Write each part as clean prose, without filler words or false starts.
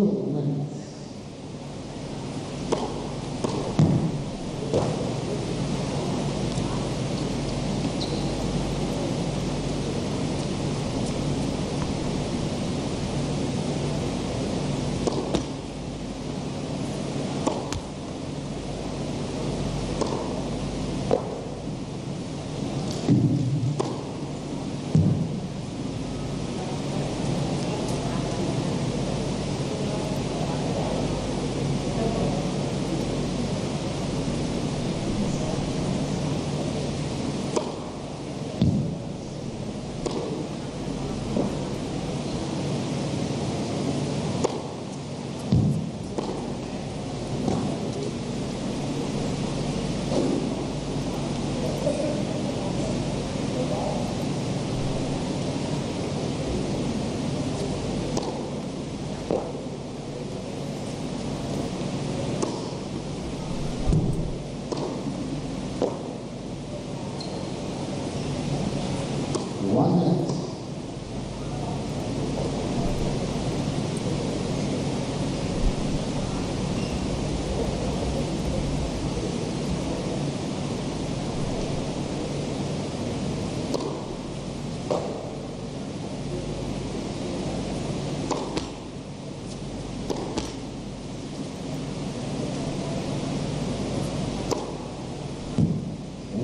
thủ của mình.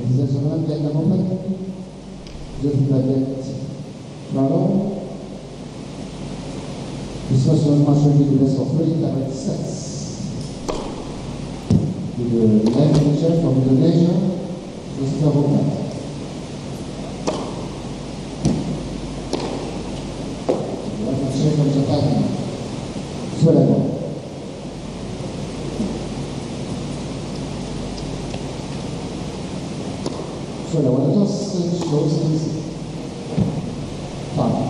This was one match of the best of 3 sets. With the left pitcher from Indonesia, Christopher Rungkat. Left pitcher from Jakarta, Surabaya. Surabaya just shows his talent.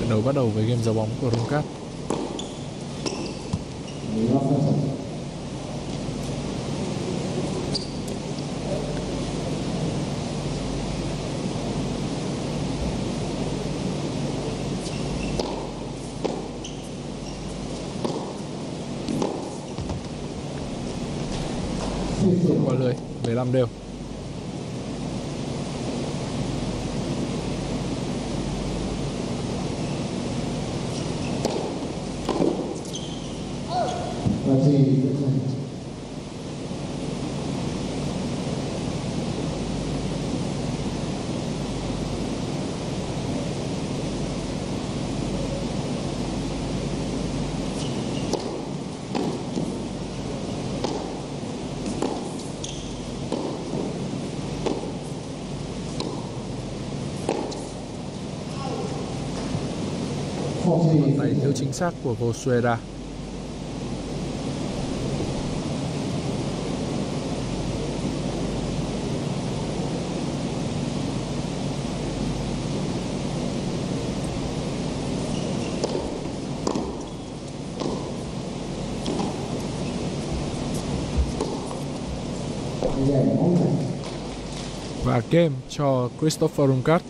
Trận đấu bắt đầu với game giao bóng của Rungkat. Không qua lưới, 15 đều. Bàn tay thiếu chính xác của Go Soeda. Và game cho Christopher Rungkat.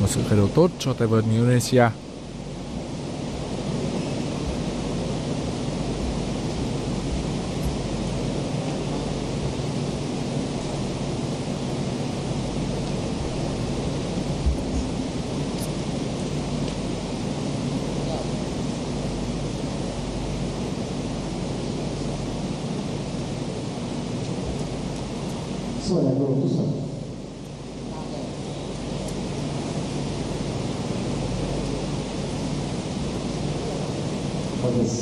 Một sự khởi đầu tốt cho tay vợt Indonesia. своего туса. Молодец.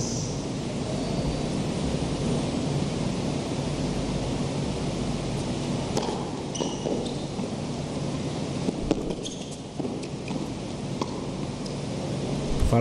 Và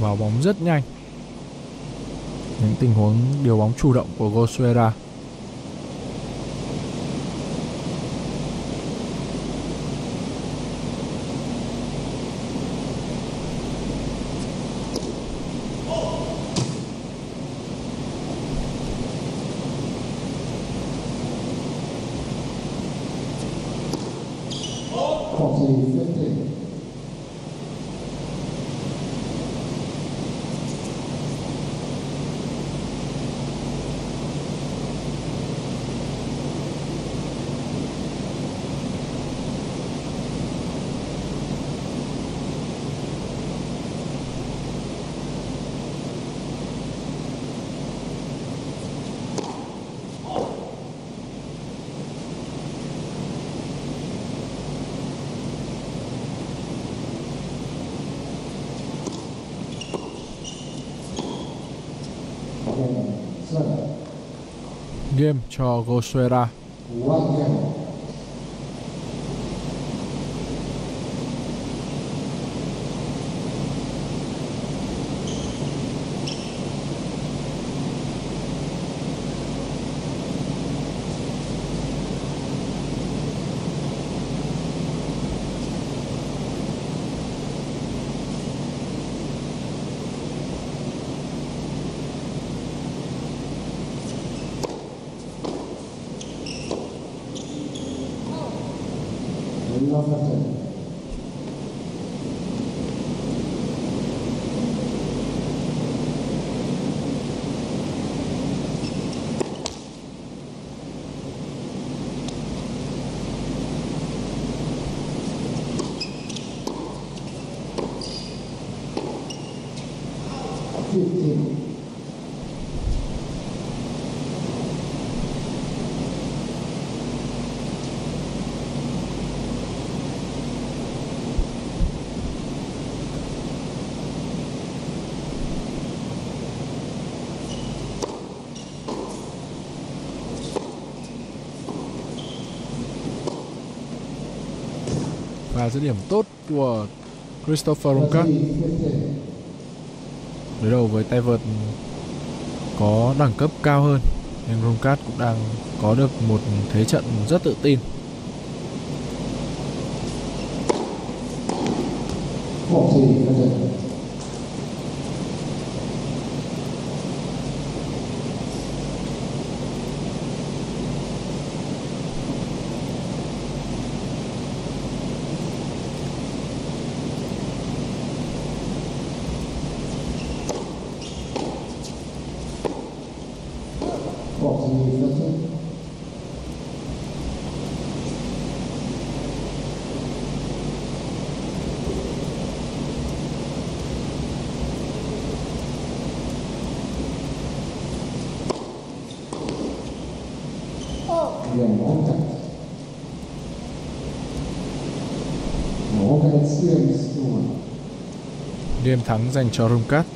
Vào bóng rất nhanh. Những tình huống điều bóng chủ động của Go Soeda. Game cho Go Soeda. Và dứt điểm tốt của Christopher Rungkat. Đối đầu với tay vợt có đẳng cấp cao hơn, nhưng Rungkat cũng đang có được một thế trận rất tự tin. Game thắng dành cho Rungkat.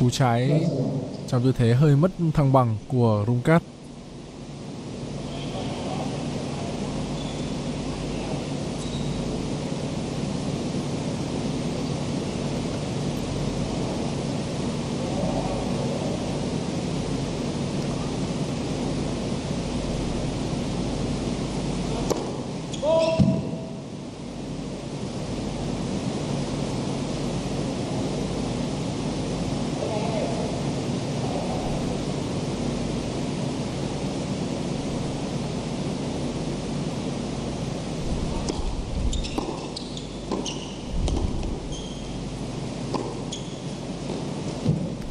Cú trái trong tư thế hơi mất thăng bằng của Rungkat.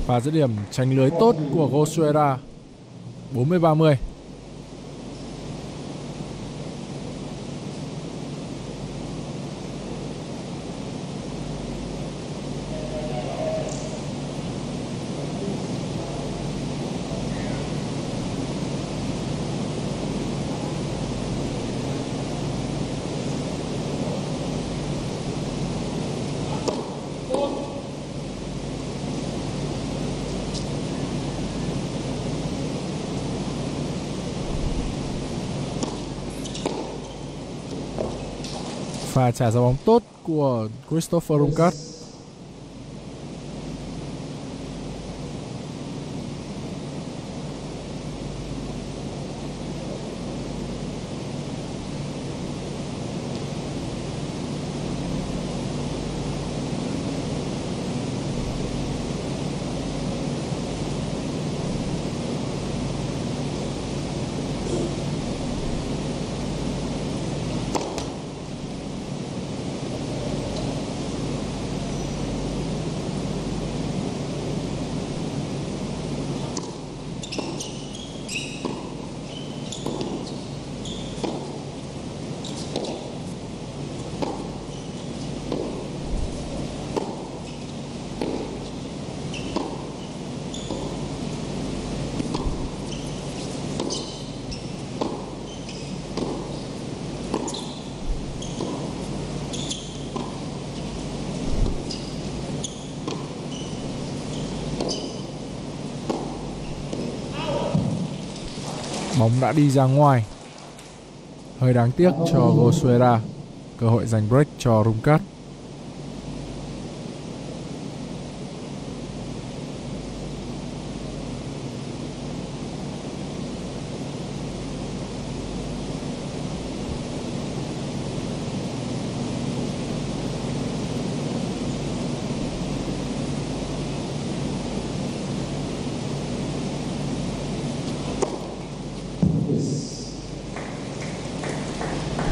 Và dứt điểm tránh lưới tốt của Go Soeda, 40-30. Và trả ra bóng tốt của Christopher Rungkat. Bóng đã đi ra ngoài. Hơi đáng tiếc cho Go Soeda. Cơ hội giành break cho Rungkat.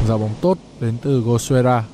Giao bóng tốt đến từ Go Soeda.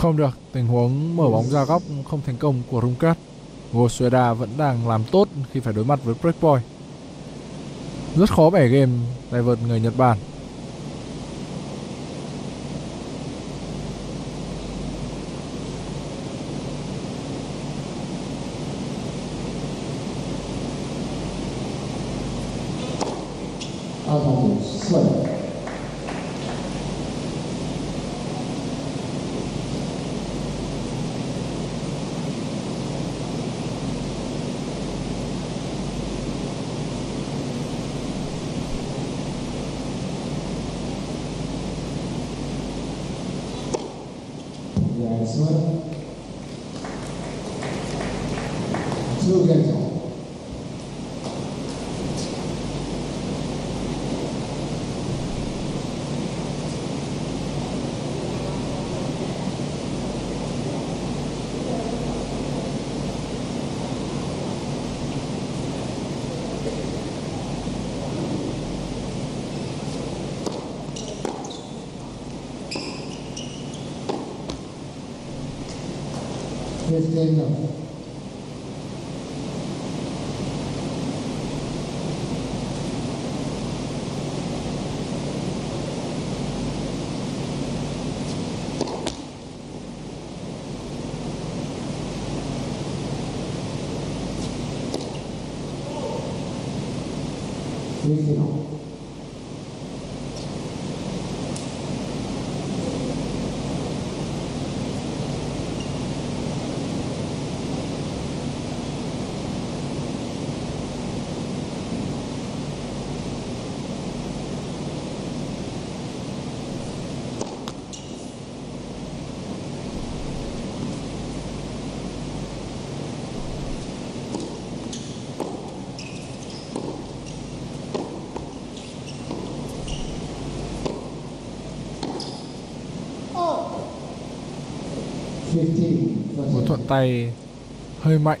Không được, tình huống mở bóng ra góc không thành công của Rungkat. Go Soeda vẫn đang làm tốt khi phải đối mặt với breakpoint. Rất khó bẻ game tay vợt người Nhật Bản. Một thuận tay hơi mạnh.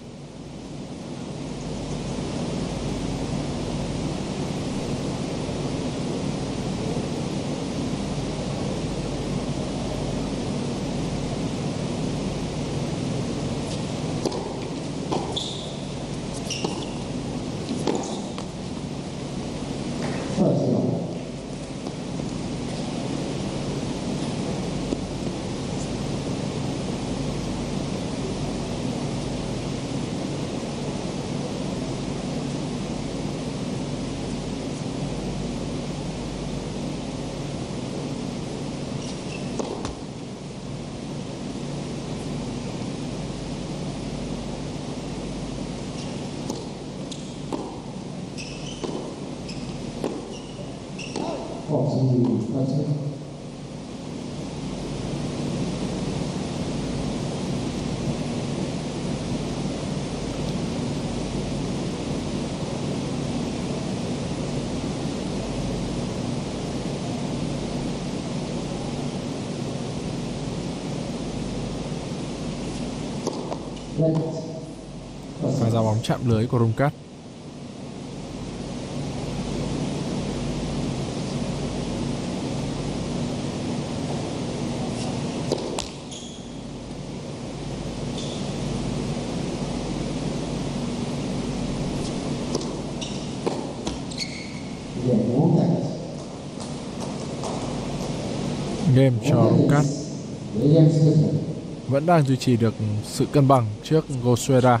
Phải ra bóng chạm lưới của Rungkat. Game cho Rungkat vẫn đang duy trì được sự cân bằng trước Go Soeda.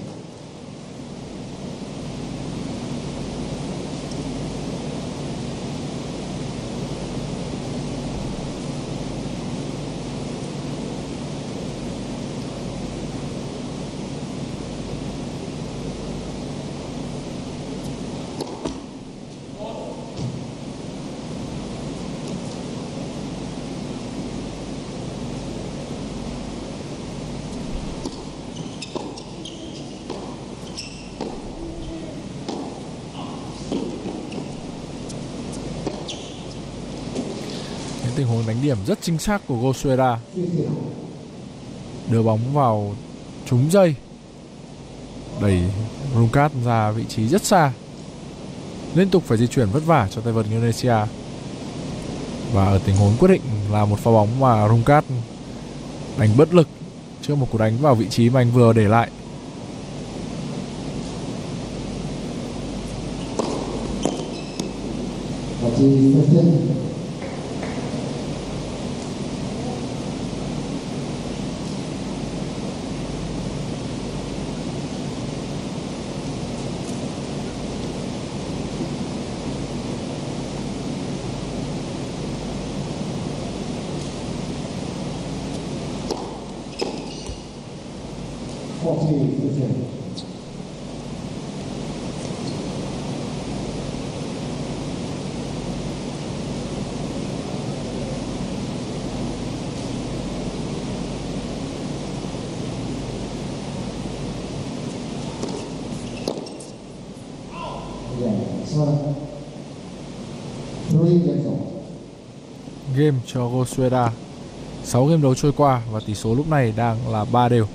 Tình huống đánh điểm rất chính xác của Go Soeda, đưa bóng vào trúng dây, đẩy Rungkat ra vị trí rất xa, liên tục phải di chuyển vất vả cho tay vợt Indonesia. Và ở tình huống quyết định là một pha bóng mà Rungkat đánh bất lực trước một cú đánh vào vị trí mà anh vừa để lại. Game cho Go Soeda. 6 game đấu trôi qua và tỷ số lúc này đang là 3 đều.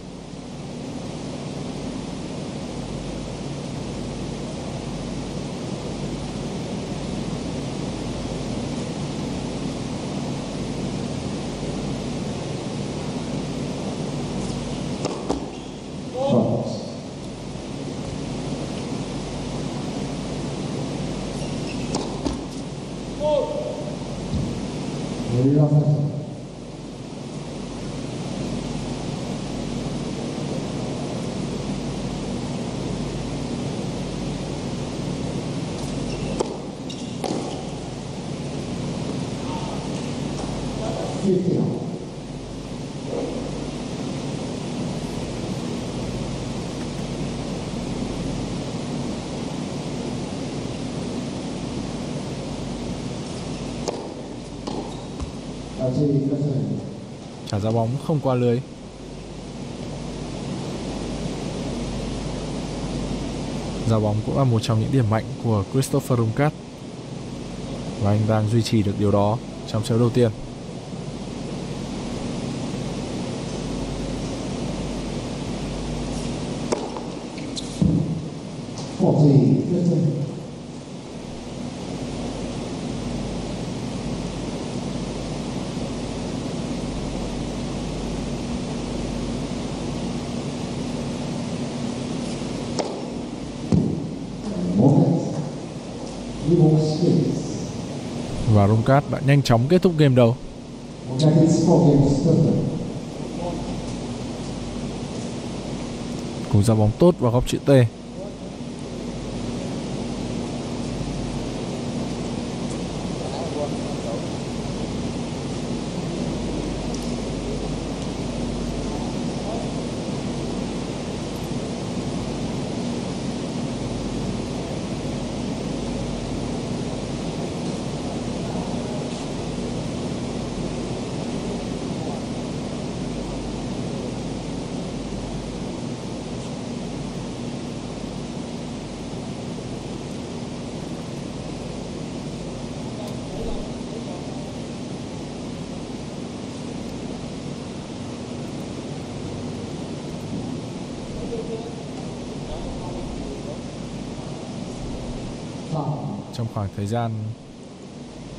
Trả ra bóng không qua lưới. Ra bóng cũng là một trong những điểm mạnh của Christopher Rungkat và anh đang duy trì được điều đó trong set đầu tiên. Và Rungkat đã nhanh chóng kết thúc game đầu. Cùng ra bóng tốt vào góc chữ T. Trong khoảng thời gian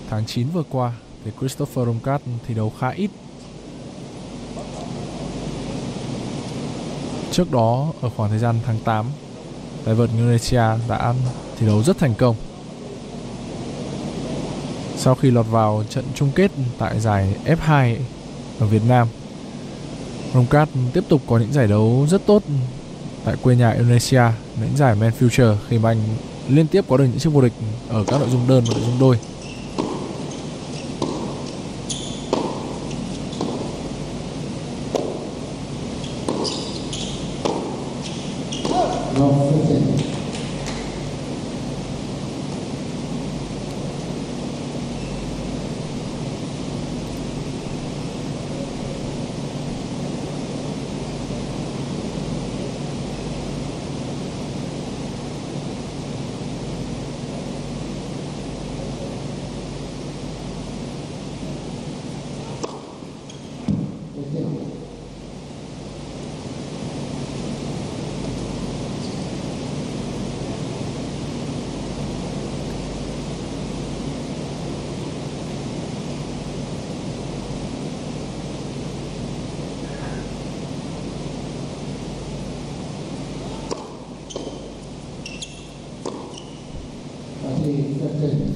tháng 9 vừa qua thì Christopher Rungkat thi đấu khá ít. Trước đó ở khoảng thời gian tháng 8, tay vợt Indonesia đã thi đấu rất thành công. Sau khi lọt vào trận chung kết tại giải F2 ở Việt Nam, Rungkat tiếp tục có những giải đấu rất tốt tại quê nhà Indonesia đánh giải Men Future khi mà anh liên tiếp có được những chiếc vô địch ở các nội dung đơn và nội dung đôi.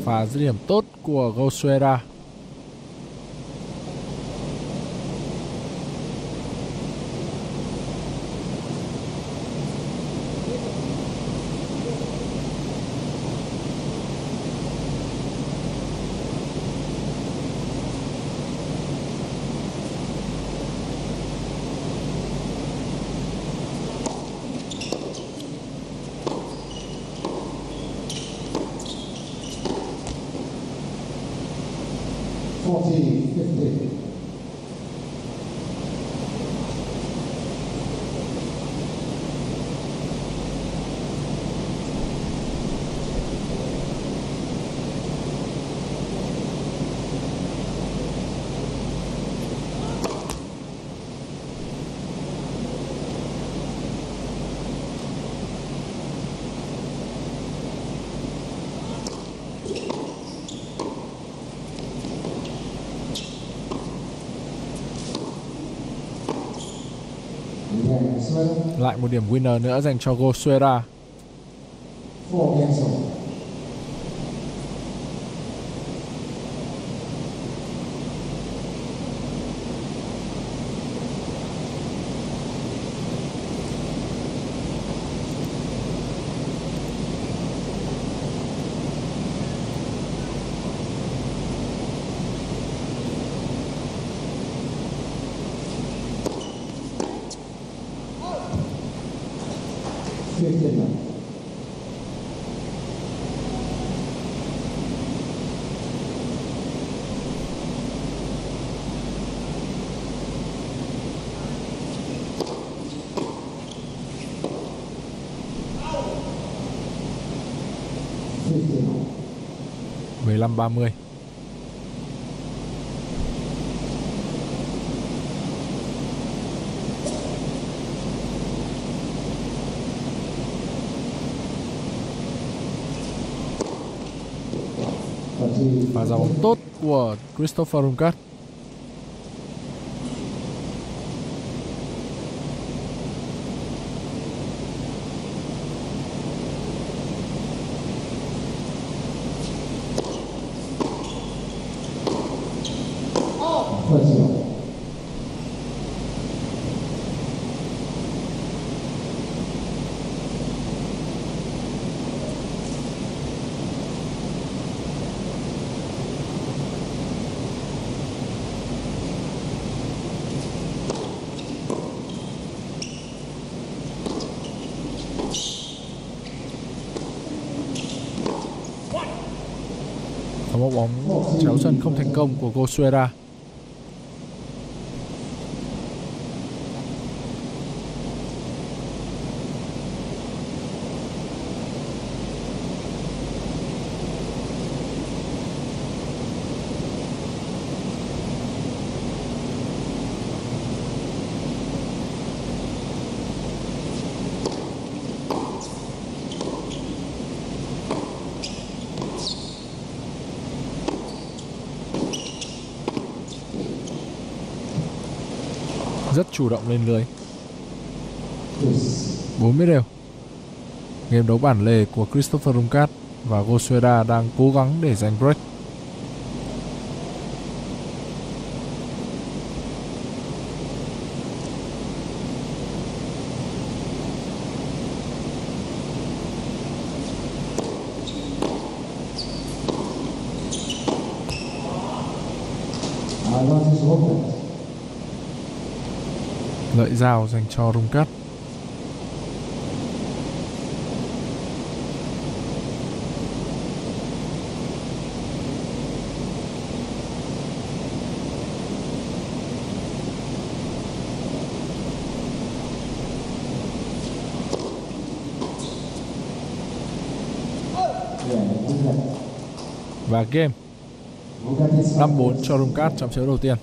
Và dứt điểm tốt của Go Soeda. Lại một điểm winner nữa dành cho Go Soeda. Năm 30 và ra bóng tốt của Christopher Rungkat. Một bóng chéo chân không thành công của Go Soeda. Rất chủ động lên lưới. 40 đều. Game đấu bản lề của Christopher Rungkat và Go Soeda đang cố gắng để giành break. Lợi dao dành cho Rungkat. Và game 5-4 cho Rungkat trong set đầu tiên.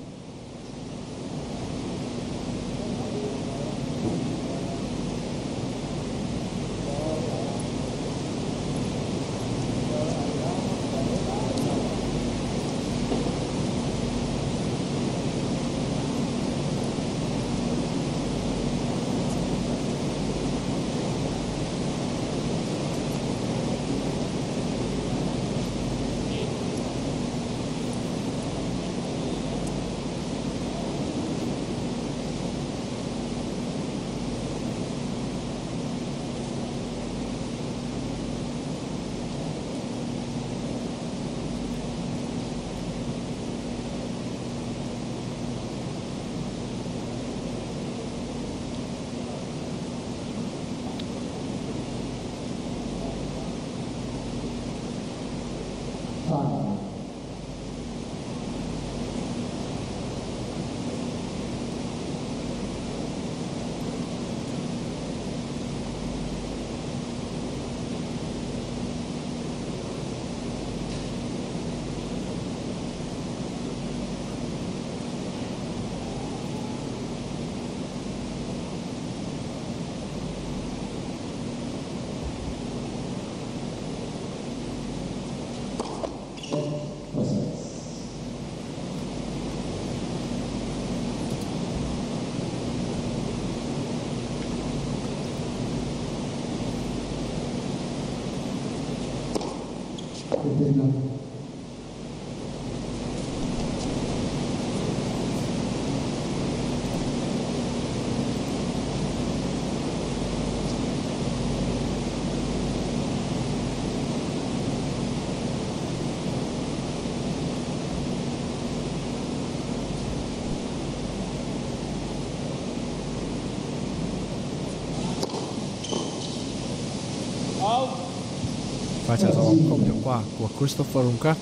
Và trả rõ không hiệu quả của Christopher Rungkat.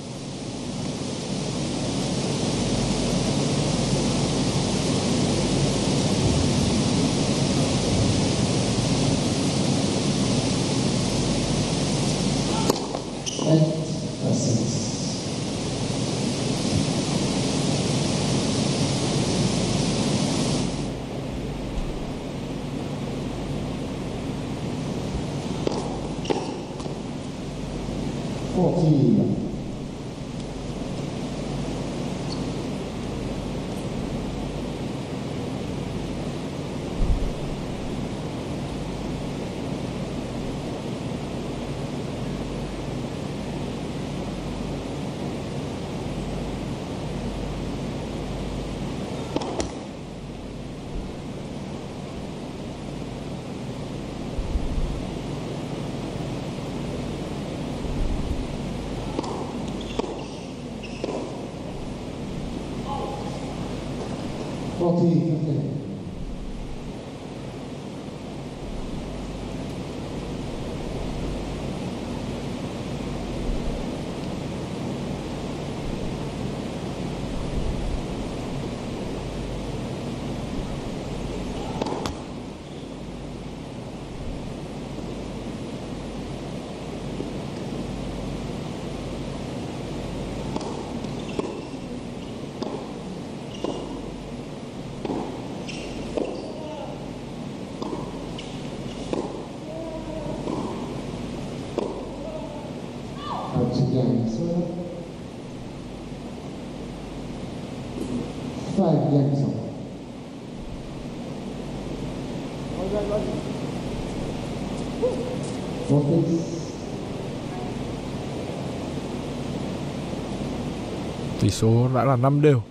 Tỷ số đã là 5 đều.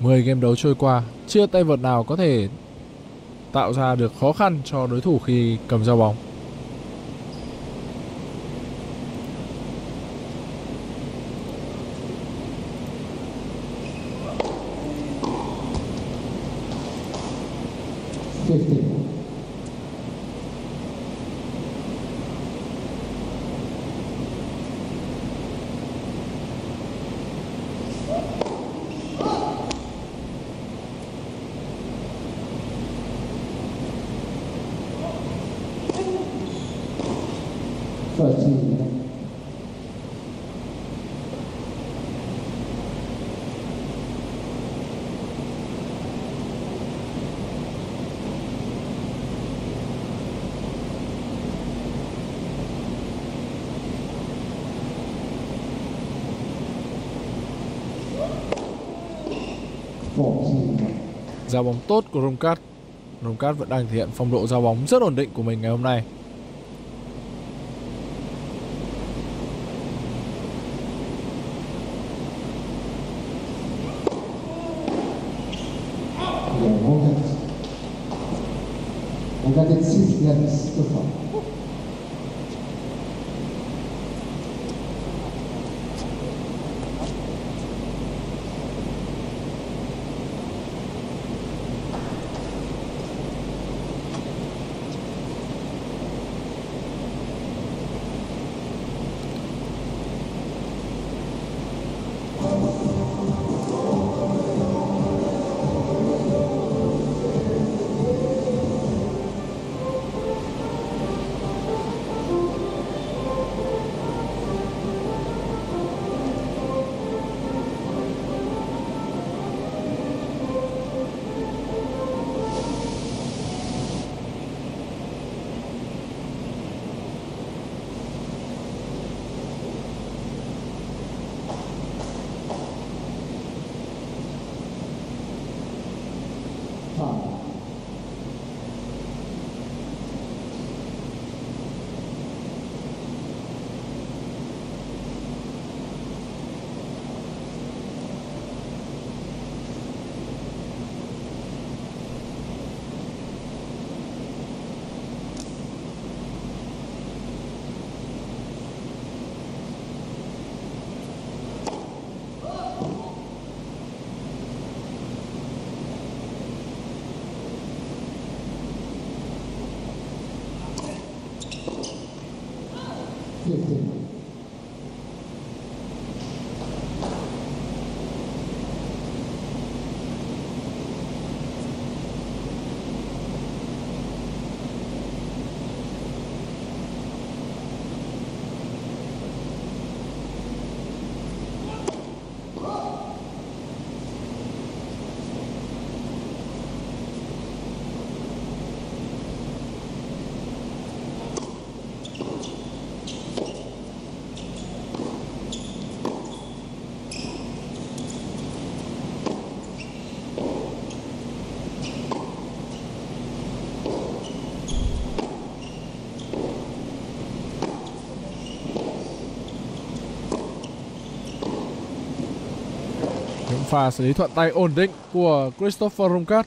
10 game đấu trôi qua, chưa tay vợt nào có thể tạo ra được khó khăn cho đối thủ khi cầm giao bóng. 50. Giao bóng tốt của Rungkat. Rungkat vẫn đang thể hiện phong độ giao bóng rất ổn định của mình ngày hôm nay. Pha xử lý thuận tay ổn định của Christopher Rungkat.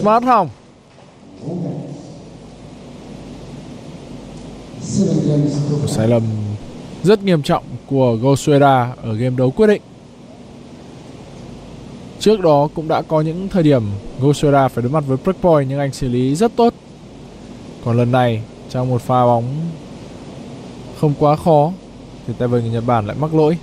Smart hỏng. Một sai lầm rất nghiêm trọng của Go Soeda ở game đấu quyết định. Trước đó cũng đã có những thời điểm Go Soeda phải đối mặt với breakpoint nhưng anh xử lý rất tốt. Còn lần này trong một pha bóng không quá khó thì tay vợt người Nhật Bản lại mắc lỗi.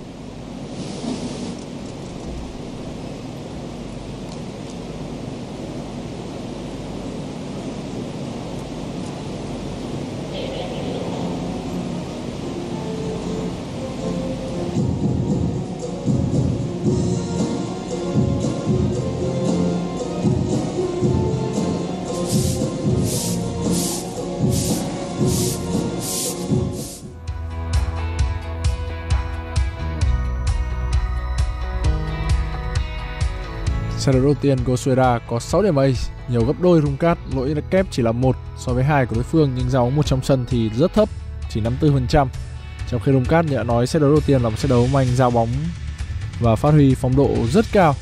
Set đấu đầu tiên, Go Soeda có 6 điểm ace, nhiều gấp đôi Rungkat, lỗi kép chỉ là 1 so với 2 của đối phương nhưng giao bóng 1 trong sân thì rất thấp, chỉ 54%. Trong khi Rungkat đã nói set đấu đầu tiên là một set đấu mà anh giao bóng và phát huy phong độ rất cao.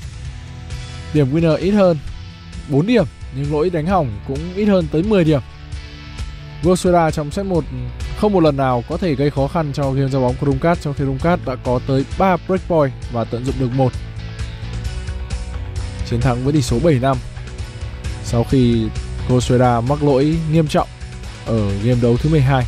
Điểm winner ít hơn 4 điểm nhưng lỗi đánh hỏng cũng ít hơn tới 10 điểm. Go Soeda trong set 1 không một lần nào có thể gây khó khăn cho game giao bóng của Rungkat, trong khi Rungkat đã có tới 3 breakpoint và tận dụng được 1. Chiến thắng với tỷ số 7-5 sau khi Go Soeda mắc lỗi nghiêm trọng ở game đấu thứ 12.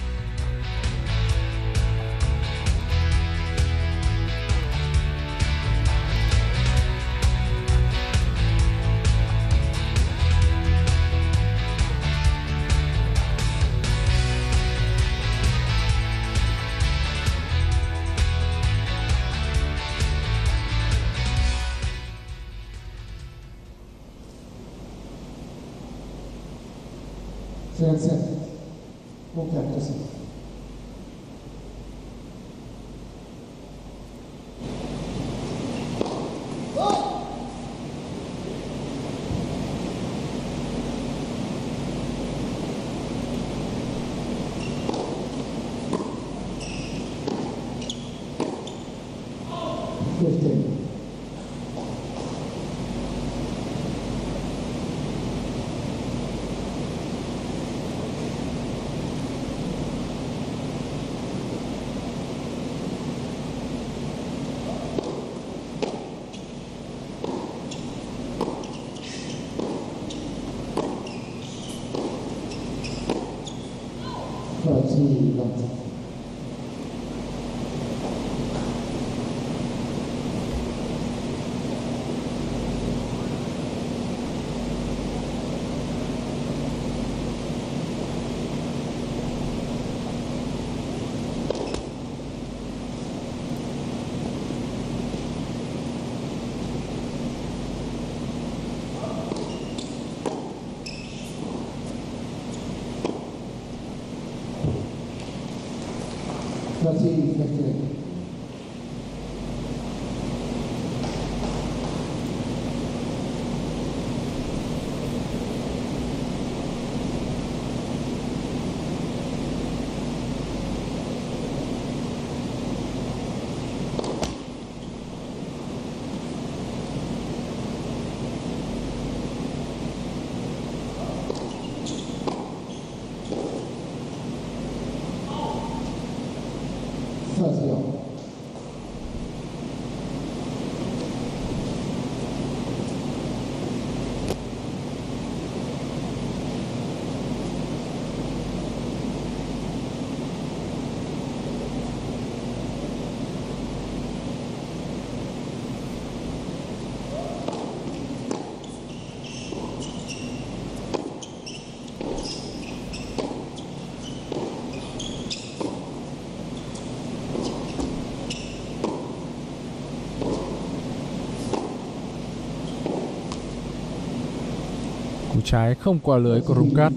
Trái không qua lưới của Rungkat.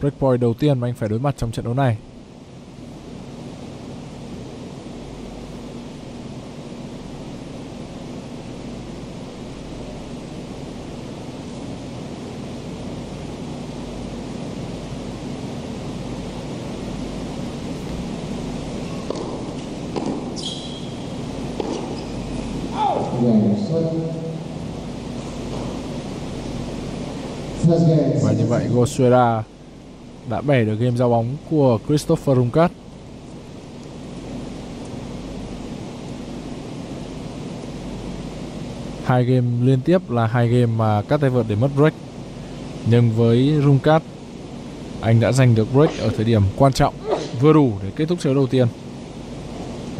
Breakpoint đầu tiên mà anh phải đối mặt trong trận đấu này. Và như vậy Go Soeda đã bẻ được game giao bóng của Christopher Rungkat. Hai game liên tiếp là hai game mà các tay vợt để mất break. Nhưng với Rungkat, anh đã giành được break ở thời điểm quan trọng, vừa đủ để kết thúc set đầu tiên.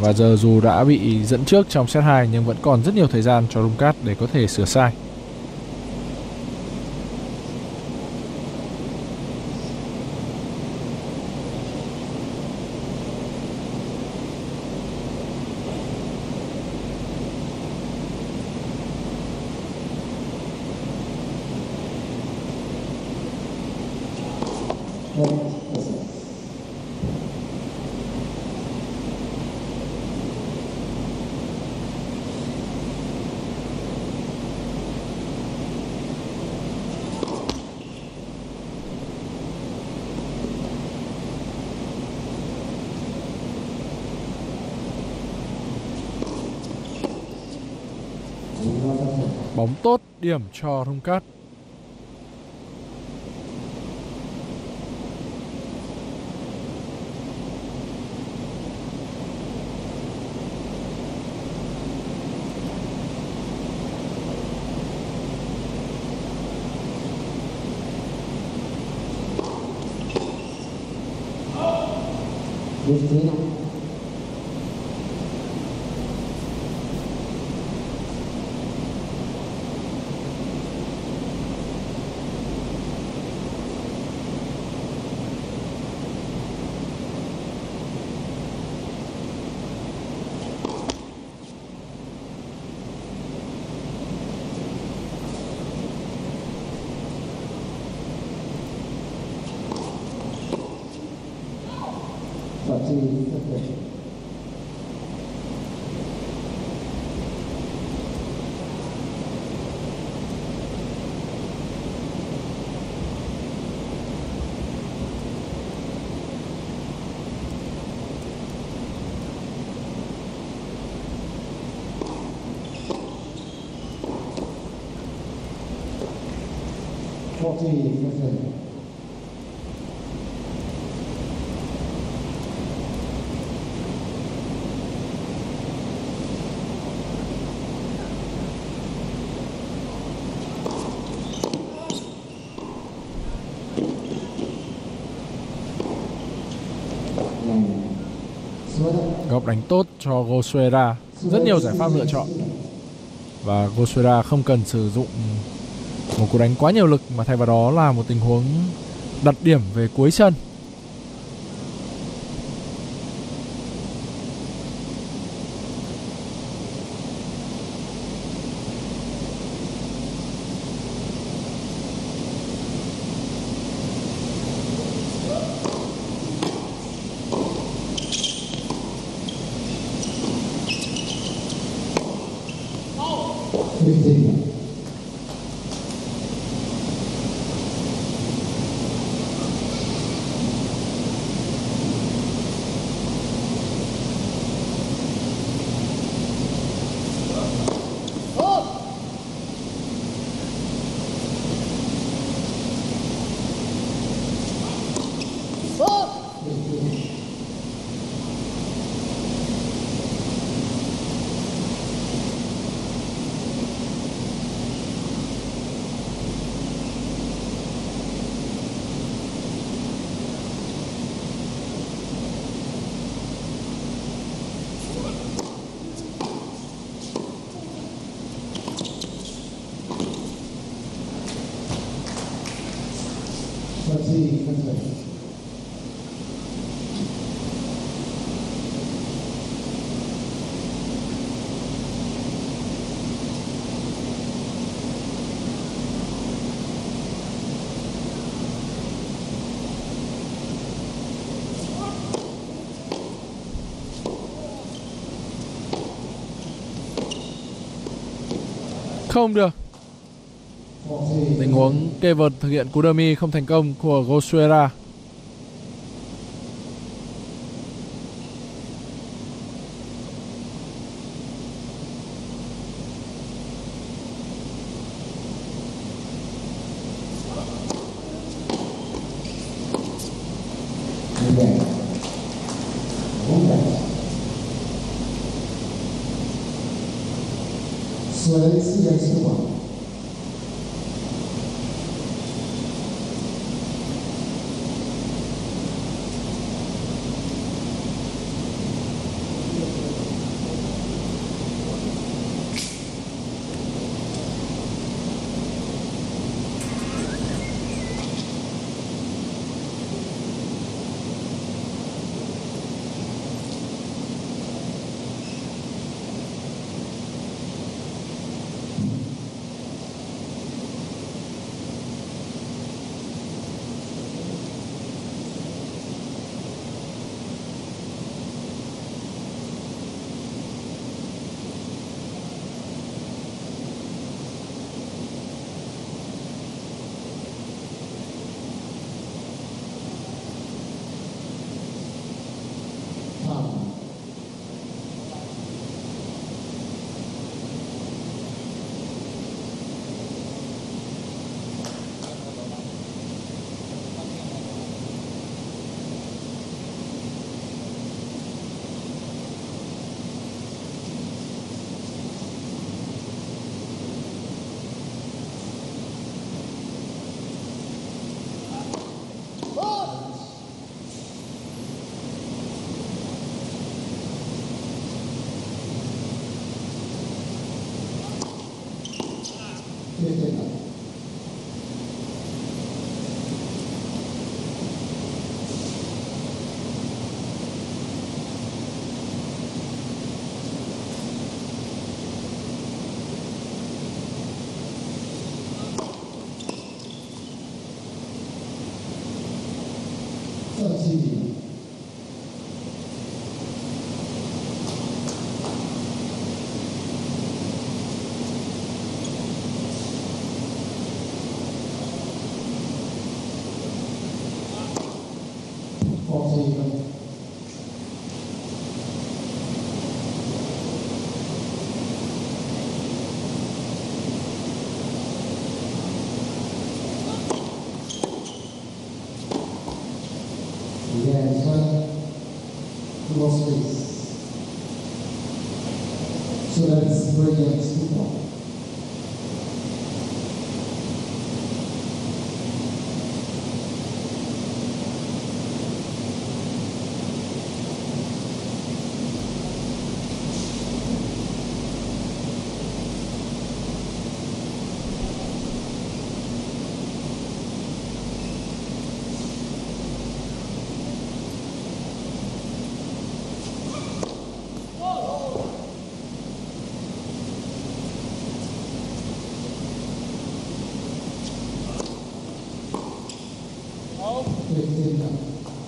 Và giờ dù đã bị dẫn trước trong set 2 nhưng vẫn còn rất nhiều thời gian cho Rungkat để có thể sửa sai. Bóng tốt, điểm cho Rungkat. Góc đánh tốt cho Go Soeda, rất nhiều giải pháp lựa chọn. Và Go Soeda không cần sử dụng một cú đánh quá nhiều lực mà thay vào đó là một tình huống đặt điểm về cuối sân. Không được. Tình huống kê vợt thực hiện cú dummy không thành công của Go Soeda.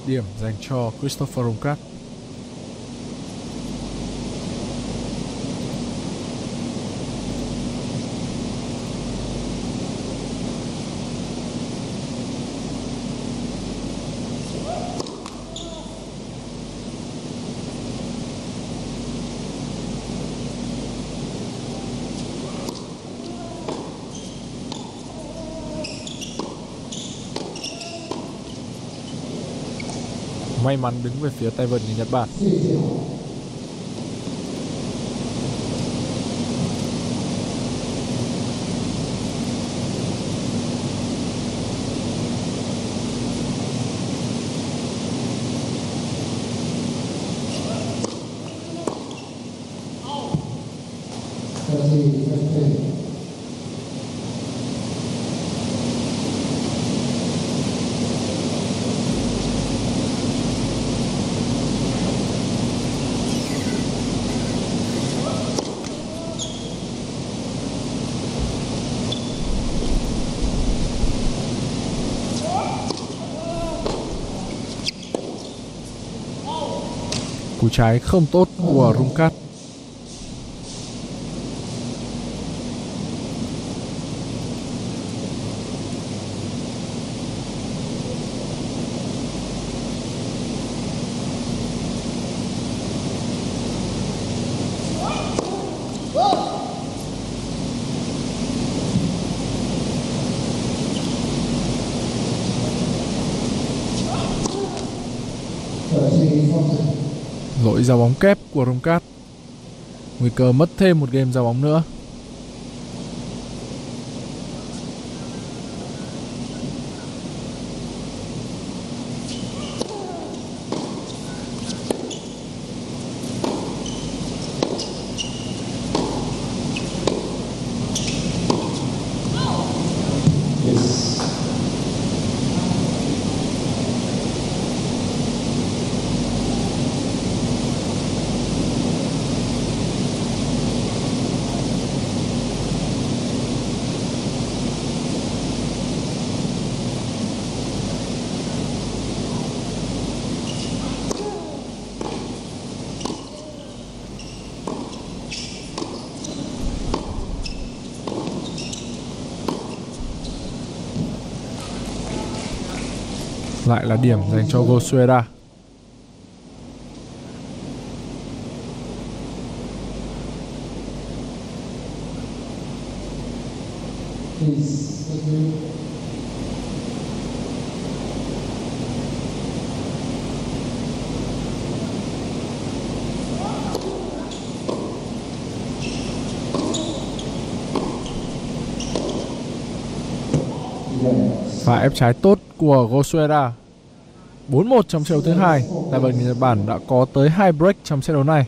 Điểm dành cho Christopher Rungkat. May mắn đứng về phía tay vợt người Nhật Bản. Cú trái không tốt của Rungkat. Lỗi ra bóng kép của Rungkat. Nguy cơ mất thêm một game ra bóng nữa. lại là điểm dành cho Go Soeda. Và ép trái tốt của Go Soeda. 4-1 trong set đấu thứ hai, đại bàng người Nhật Bản đã có tới 2 break trong set đấu này.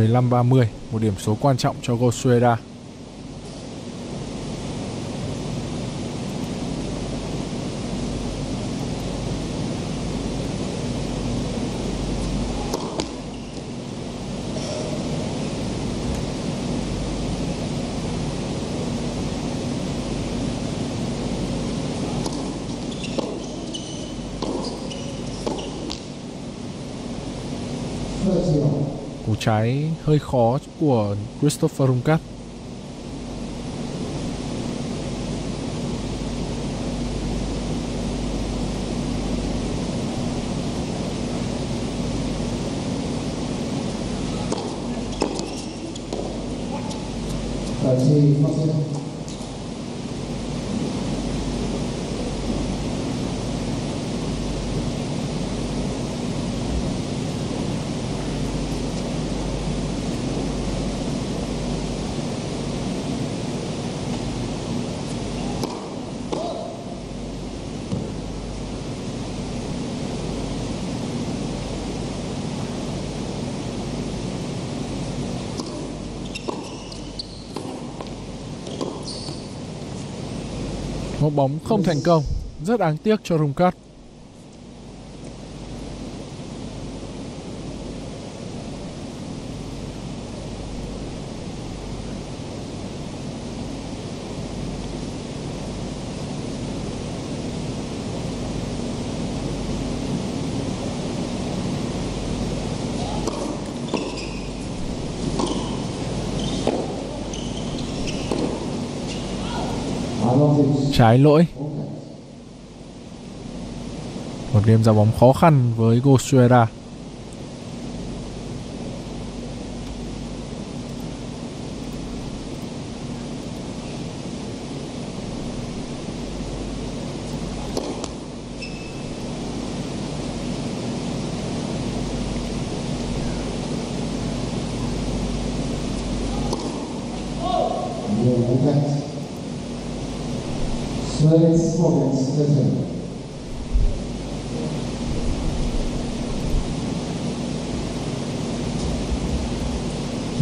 (15-30), một điểm số quan trọng cho Go Soeda. Cú trái hơi khó của Christopher Rungkat. Một bóng không thành công, rất đáng tiếc cho Rungkat. Trái lỗi. Một một game ra bóng khó khăn với Go Soeda.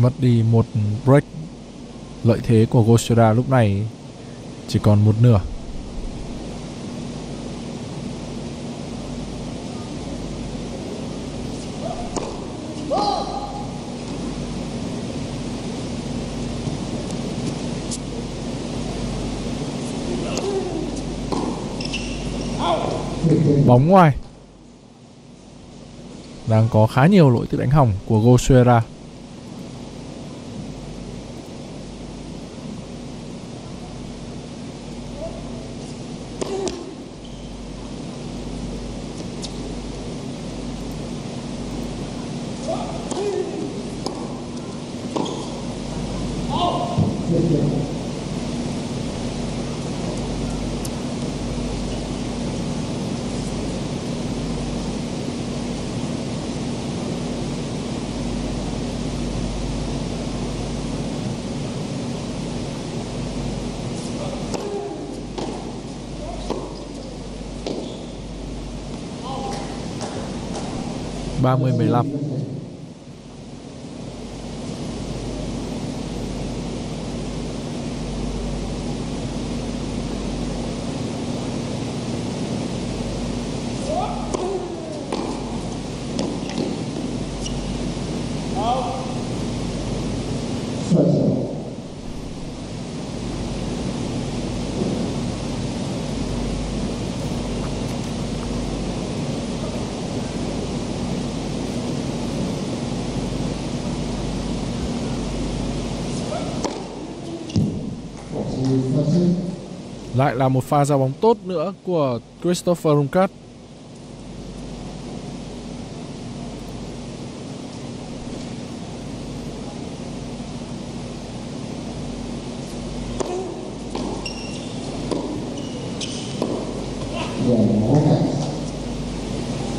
Mất đi một break, lợi thế của Go Soeda lúc này chỉ còn một nửa. Bóng ngoài. Đang có khá nhiều lỗi tự đánh hỏng của Go Soeda. Lại là một pha ra bóng tốt nữa của Christopher Rungkat.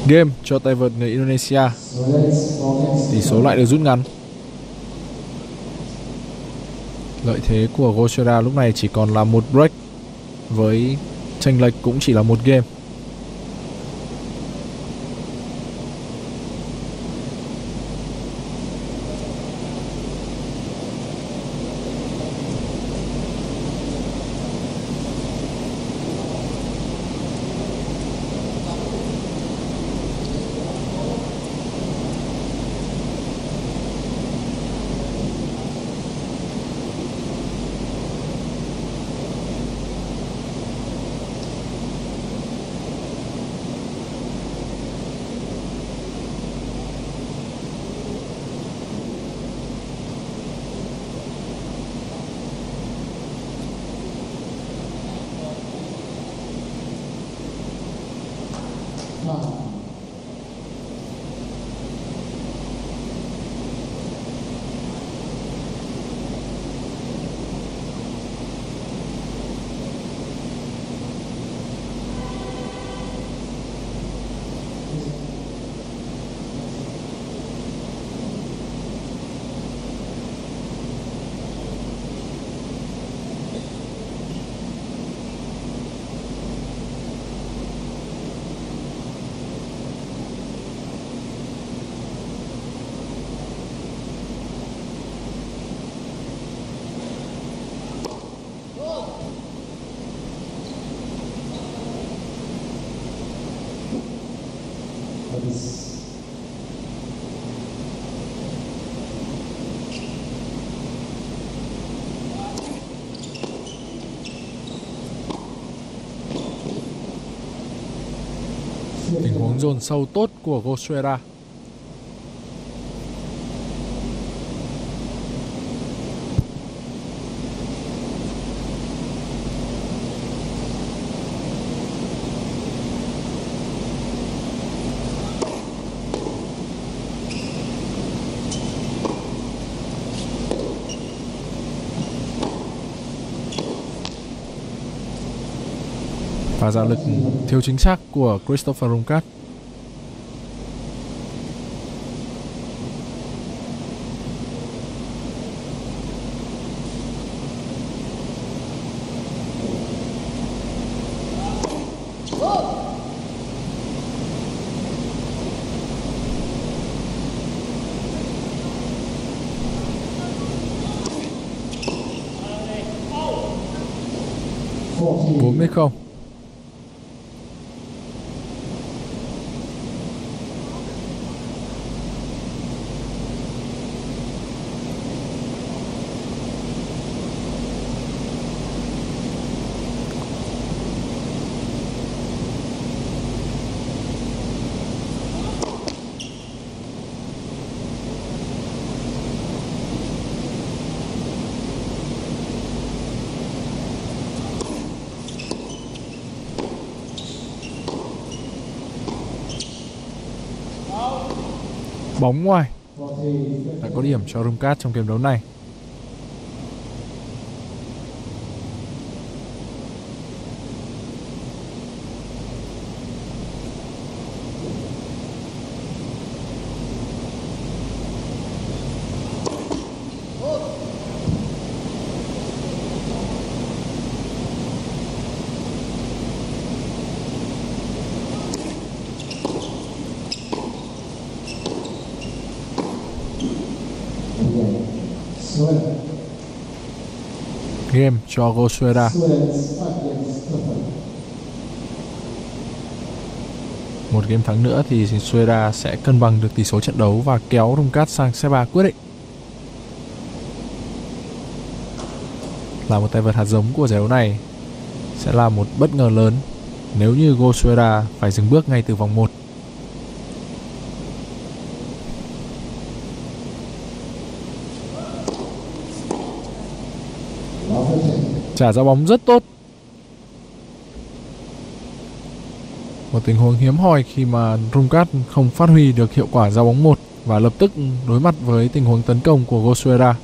Game cho tay vợt người Indonesia. Tỷ số lại được rút ngắn. Lợi thế của Go Soeda lúc này chỉ còn là một break, với chênh lệch cũng chỉ là một game. Tình huống dồn sâu tốt của Go Soeda. Và ra lực thiếu chính xác của Christopher Rungkat. Không. Bóng ngoài đã có điểm cho Rungkat trong game đấu này. Game cho Go Soeda. Một game thắng nữa thì Soeda sẽ cân bằng được tỷ số trận đấu và kéo Rungkat sang set 3 quyết định. Là một tay vợt hạt giống của giải đấu này, sẽ là một bất ngờ lớn nếu như Go Soeda phải dừng bước ngay từ vòng 1. Trả ra bóng rất tốt. Một tình huống hiếm hoi khi mà Rungkat không phát huy được hiệu quả ra bóng 1 và lập tức đối mặt với tình huống tấn công của Go Soeda.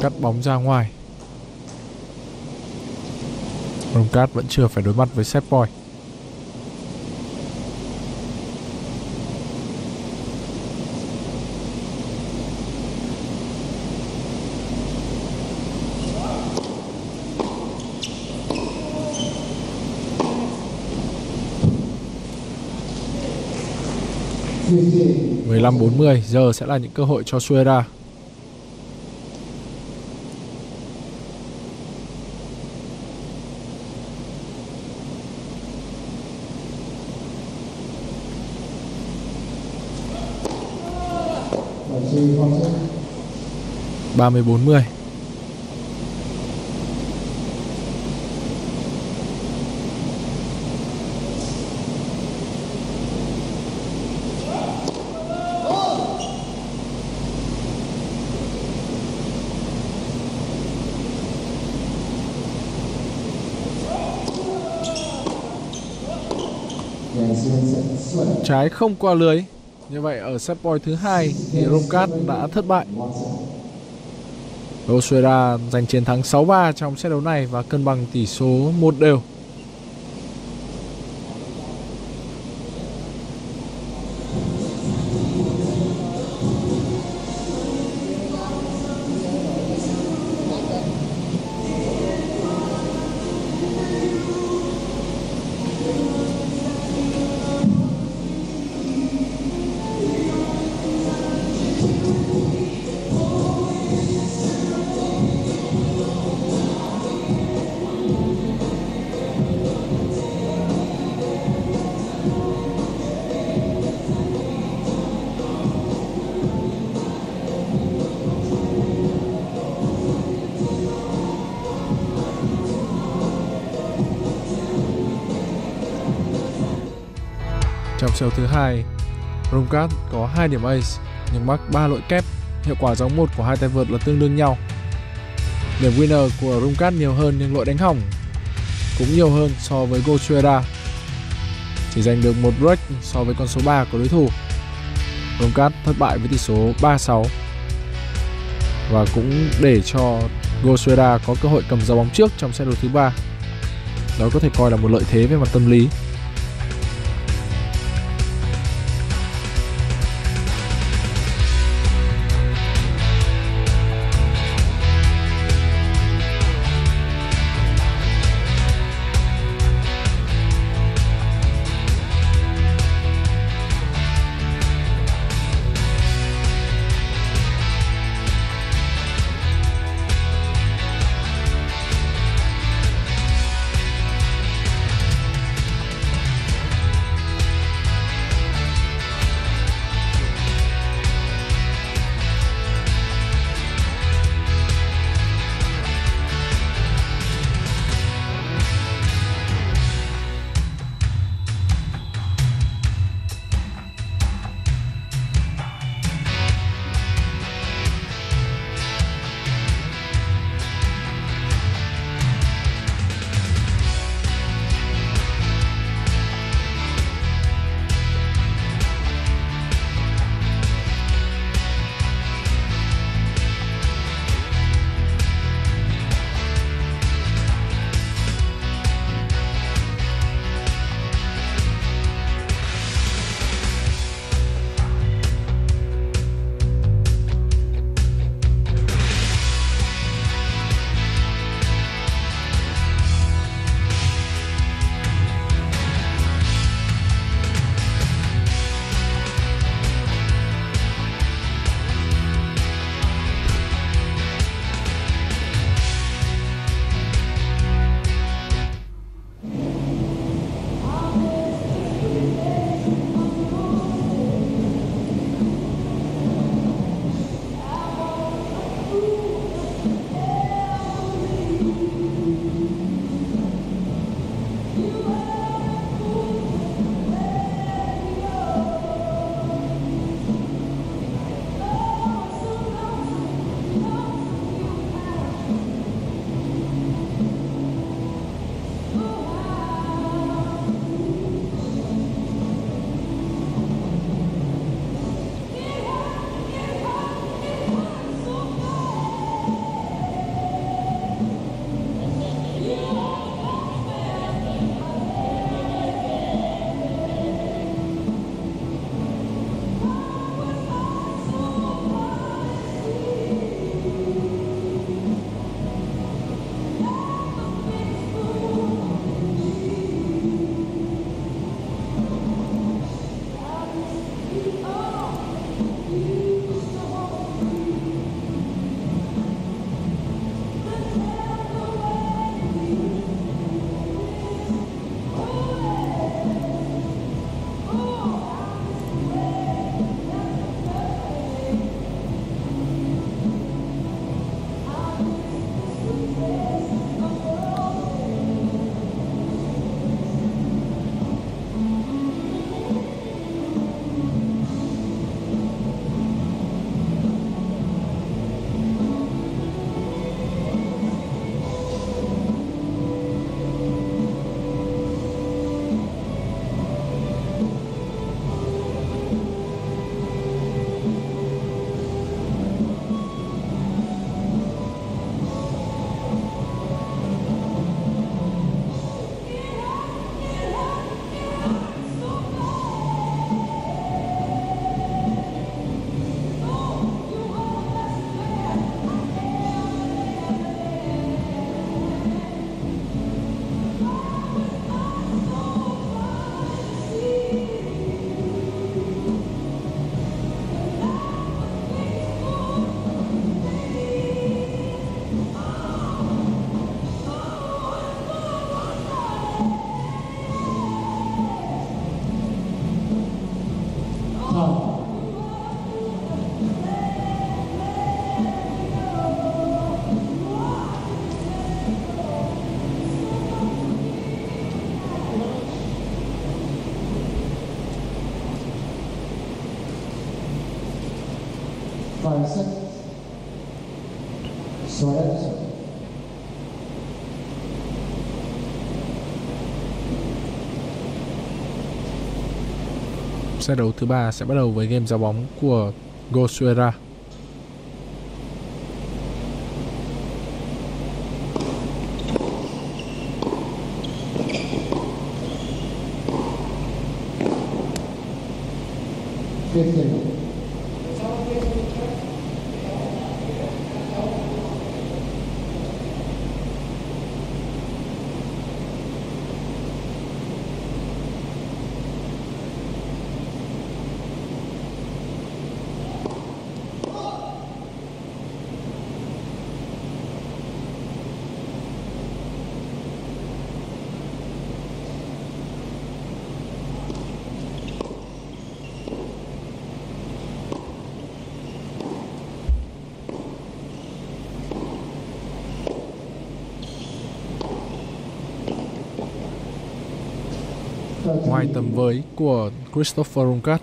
Cắt bóng ra ngoài. Rungkat vẫn chưa phải đối mặt với set point. (15:40) giờ sẽ là những cơ hội cho Soeda. (30:40) Trái không qua lưới. Như vậy ở set point thứ hai thì Rungkat đã thất bại. Go Soeda giành chiến thắng 6-3 trong set đấu này và cân bằng tỷ số 1-1. Trong sâu thứ hai, Rungkat có 2 điểm ace nhưng mắc 3 lỗi kép, hiệu quả giống 1 của hai tay vợt là tương đương nhau. Điểm winner của Rungkat nhiều hơn nhưng lỗi đánh hỏng cũng nhiều hơn so với Go Soeda, chỉ giành được 1 break so với con số 3 của đối thủ. Rungkat thất bại với tỷ số 3-6 và cũng để cho Go Soeda có cơ hội cầm giao bóng trước trong set đấu thứ 3. Đó có thể coi là một lợi thế về mặt tâm lý. Set đấu thứ 3 sẽ bắt đầu với game giao bóng của Go Soeda. Ngoài tầm với của Christopher Rungkat,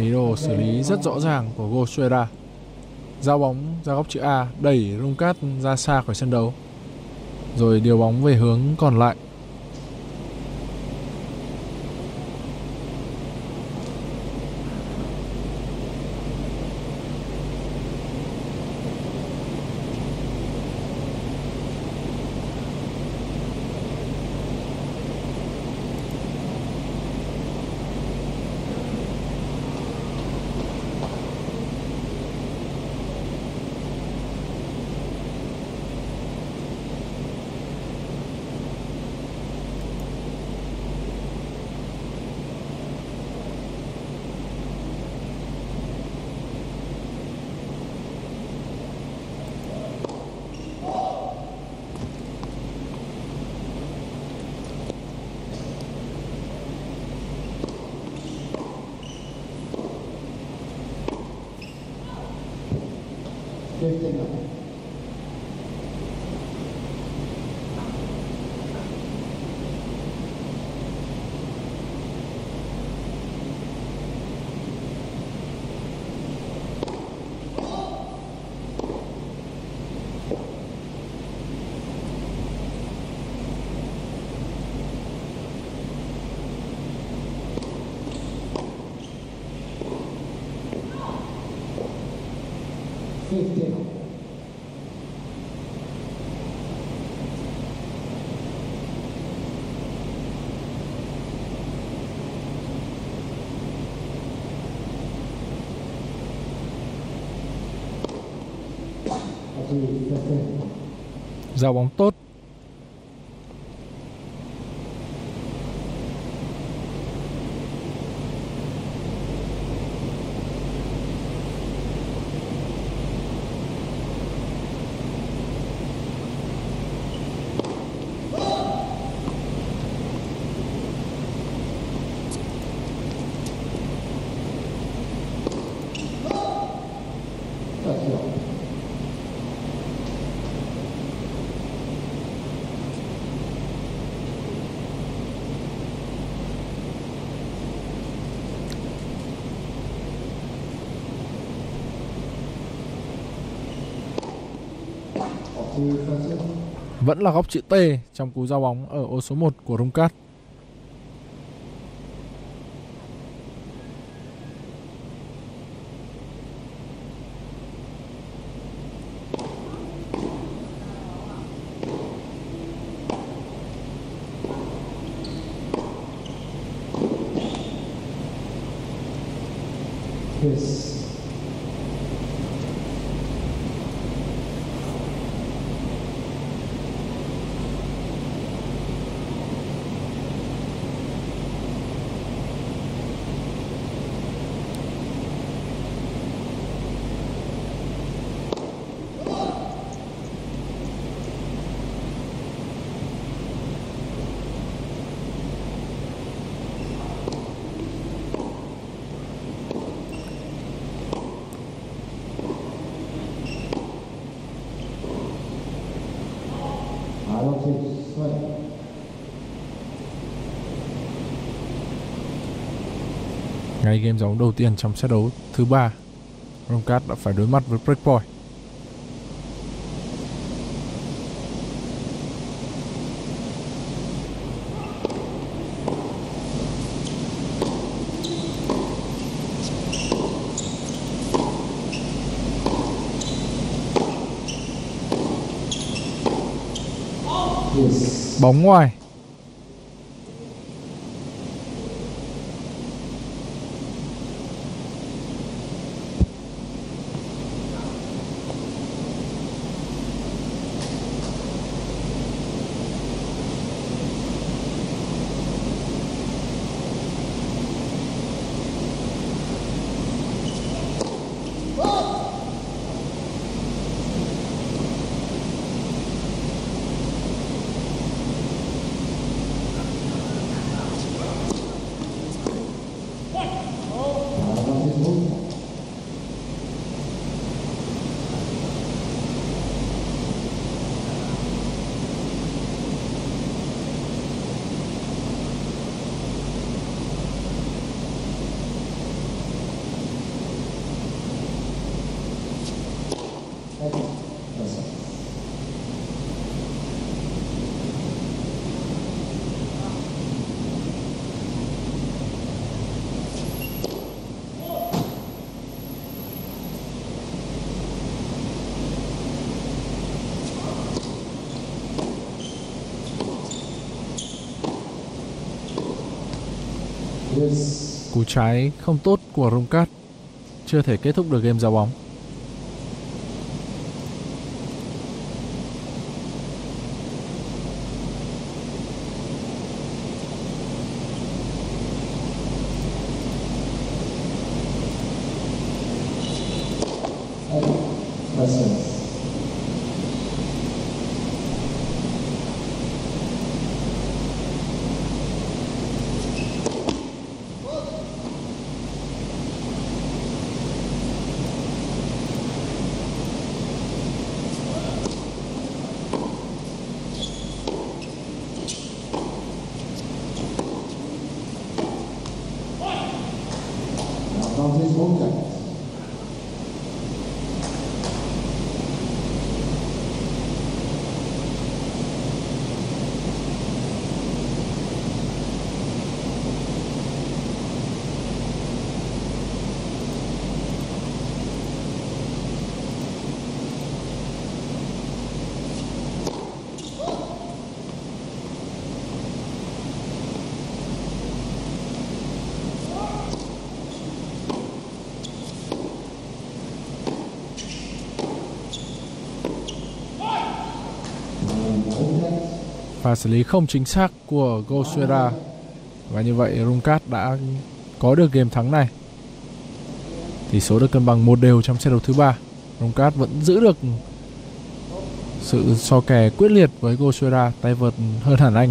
ý đồ xử lý rất rõ ràng của Go Soeda. Giao bóng ra góc chữ A, đẩy Rungkat ra xa khỏi sân đấu, rồi điều bóng về hướng còn lại. Giao bóng tốt. Vẫn là góc chữ T trong cú giao bóng ở ô số 1 của Rungkat. Ngay game giống đầu tiên trong set đấu thứ 3, Rungkat đã phải đối mặt với breakpoint. Bóng ngoài. Cú trái không tốt của Rungkat chưa thể kết thúc được game giao bóng. Pha xử lý không chính xác của Go Soeda. Và như vậy Rungkat đã có được game thắng này. Tỷ số được cân bằng 1-1 trong set đấu thứ 3. Rungkat vẫn giữ được sự so kè quyết liệt với Go Soeda, tay vợt hơn hẳn anh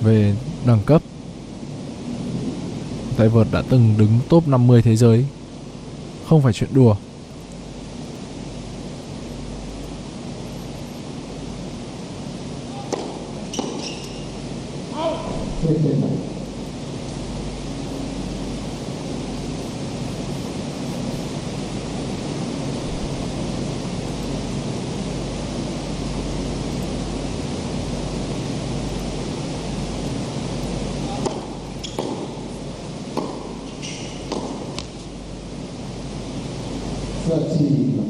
về đẳng cấp. Tay vợt đã từng đứng top 50 thế giới, không phải chuyện đùa. 13.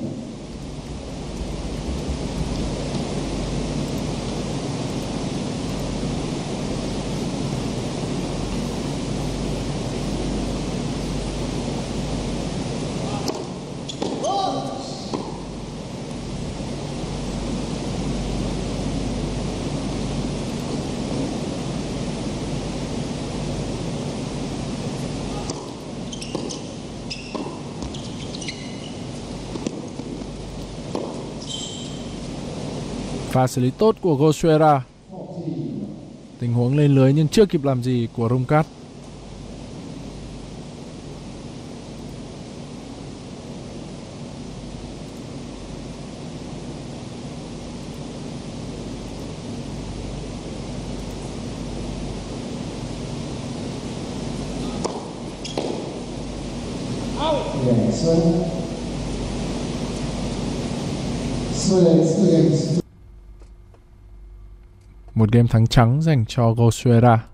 Pha xử lý tốt của Go Soeda. Tình huống lên lưới nhưng chưa kịp làm gì của Rungkat. Một game thắng trắng dành cho Go Soeda.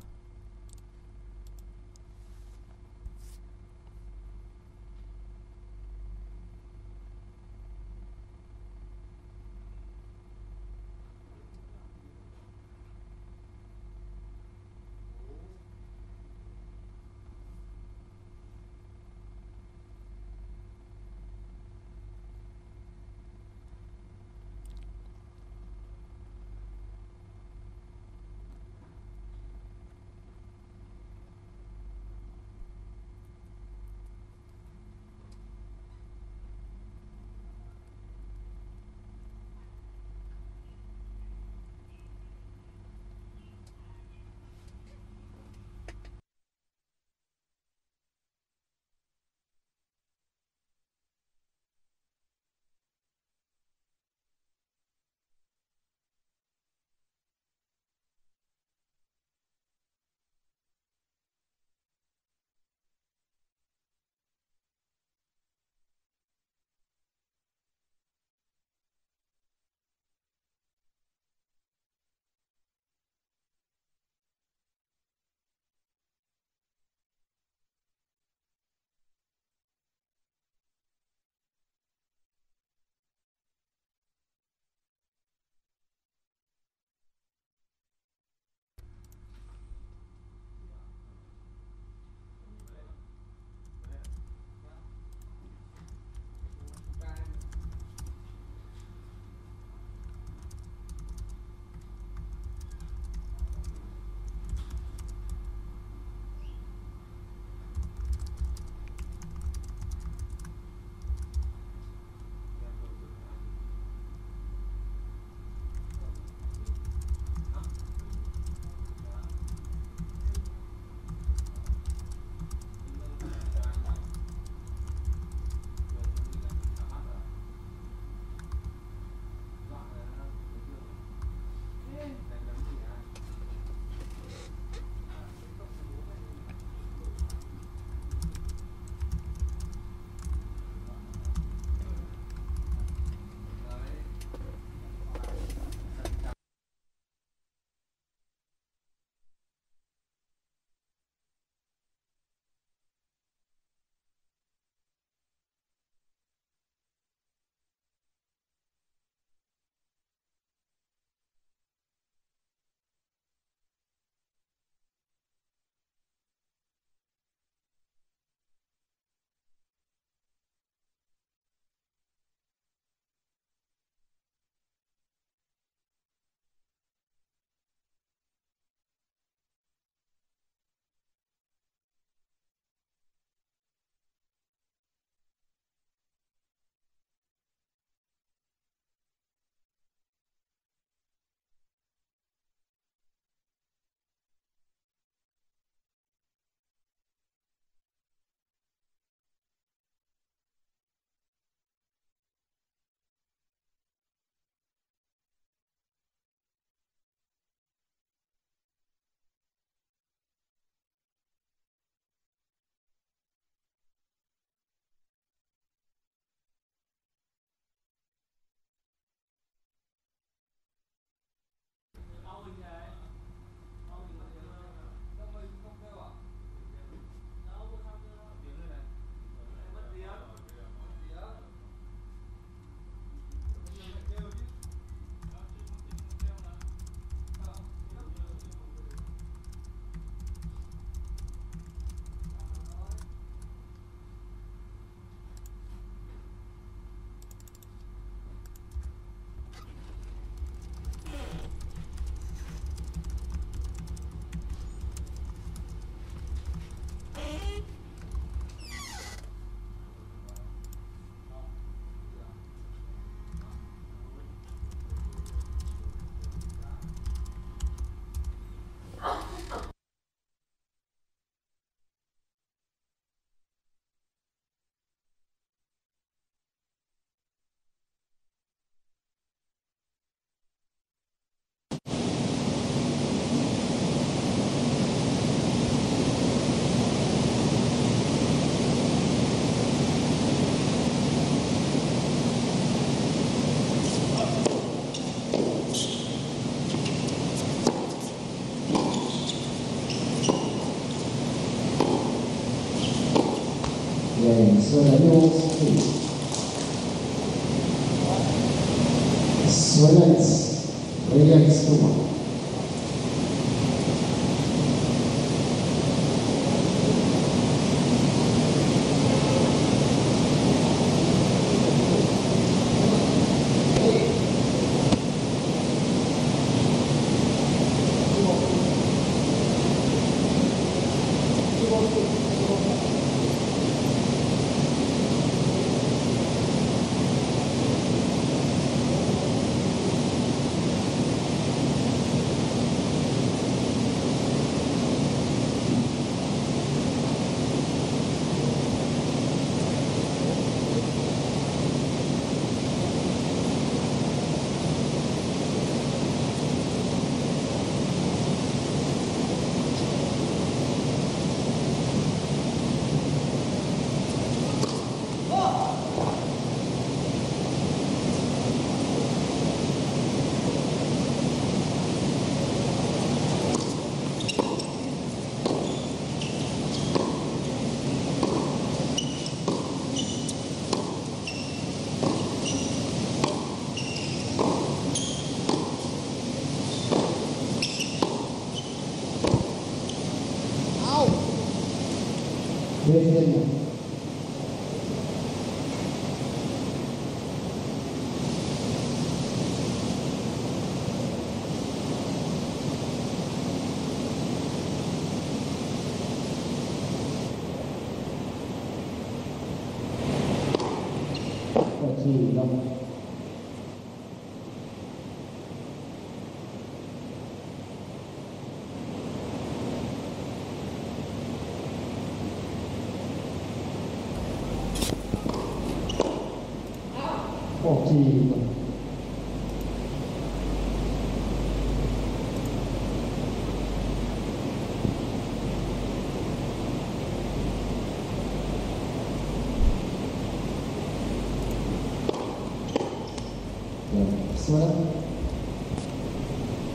Relax, come on.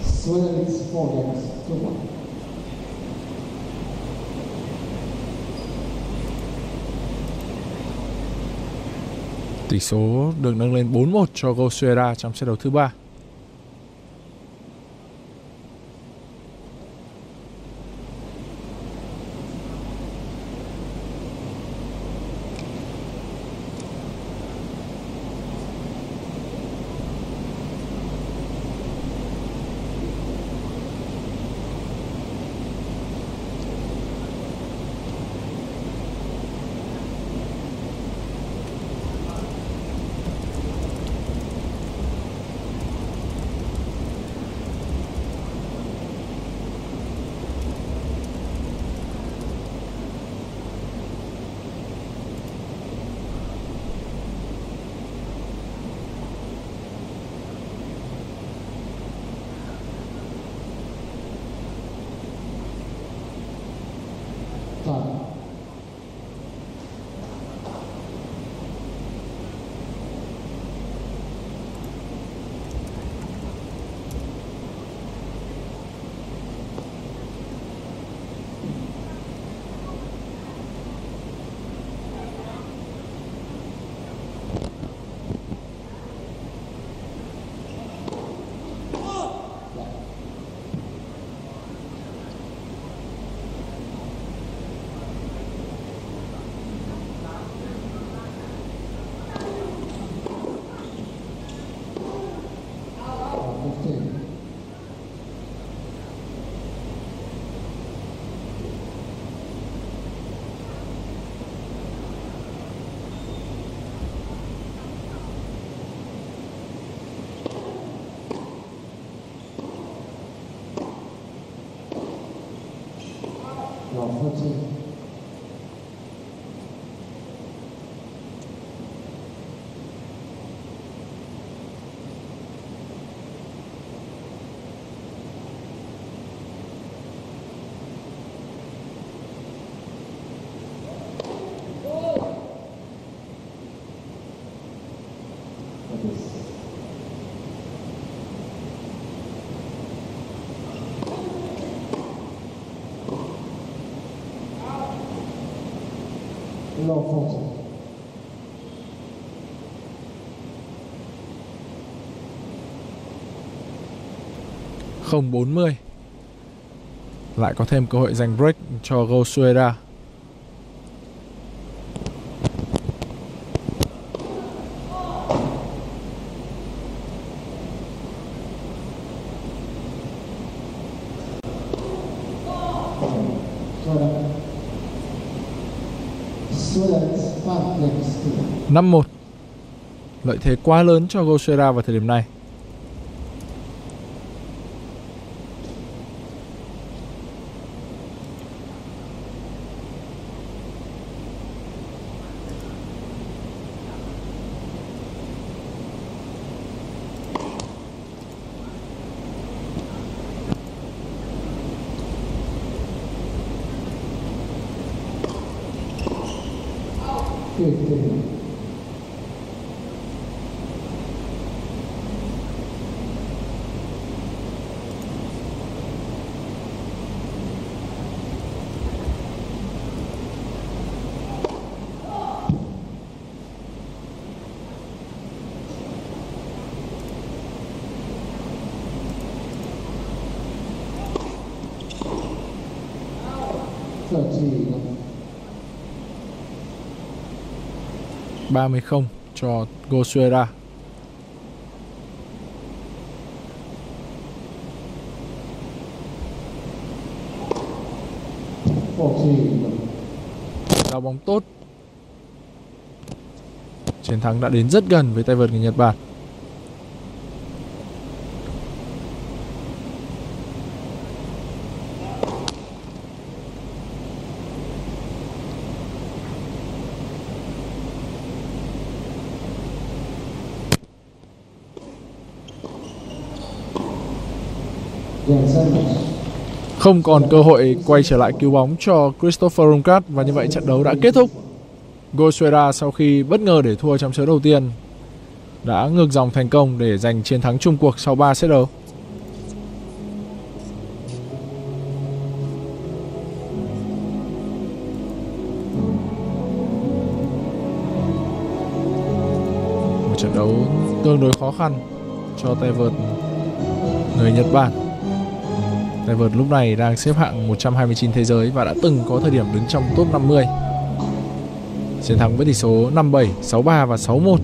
Soeda needs 4 games. Good one. Tỷ số được nâng lên 4-1 cho Go Soeda trong set đầu thứ 3. No, 0-40. Lại có thêm cơ hội giành break cho Go Soeda. Năm một, lợi thế quá lớn cho Go Soeda vào thời điểm này. Không cho Go Soeda. Giao bóng tốt. Chiến thắng đã đến rất gần với tay vợt người Nhật Bản. Không còn cơ hội quay trở lại cứu bóng cho Christopher Rungkat. Và như vậy trận đấu đã kết thúc. Go Soeda sau khi bất ngờ để thua trong set đầu tiên đã ngược dòng thành công để giành chiến thắng chung cuộc sau 3 set đấu. Một trận đấu tương đối khó khăn cho tay vợt người Nhật Bản. Tay vợt lúc này đang xếp hạng 129 thế giới và đã từng có thời điểm đứng trong top 50. Chiến thắng với tỷ số 5-7, 6-3 và 6-1.